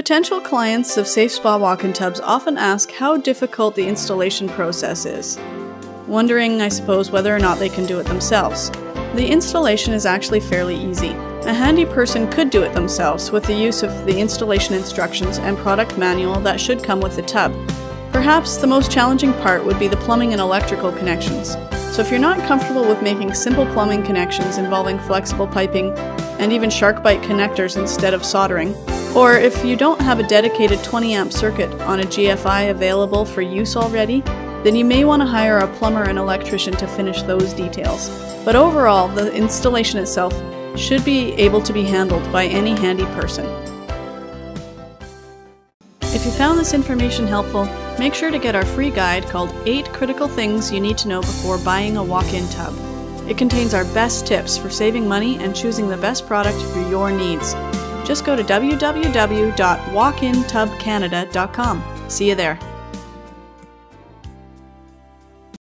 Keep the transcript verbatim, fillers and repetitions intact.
Potential clients of Safe Spa Walk In Tubs often ask how difficult the installation process is, wondering, I suppose, whether or not they can do it themselves. The installation is actually fairly easy. A handy person could do it themselves with the use of the installation instructions and product manual that should come with the tub. Perhaps the most challenging part would be the plumbing and electrical connections. So if you're not comfortable with making simple plumbing connections involving flexible piping and even shark bite connectors instead of soldering, or if you don't have a dedicated twenty amp circuit on a G F I available for use already, then you may want to hire a plumber and electrician to finish those details. But overall, the installation itself should be able to be handled by any handy person. If you found this information helpful, make sure to get our free guide called eight Critical Things You Need to Know Before Buying a Walk-In Tub. It contains our best tips for saving money and choosing the best product for your needs. Just go to w w w dot walk in tub canada dot com. See you there.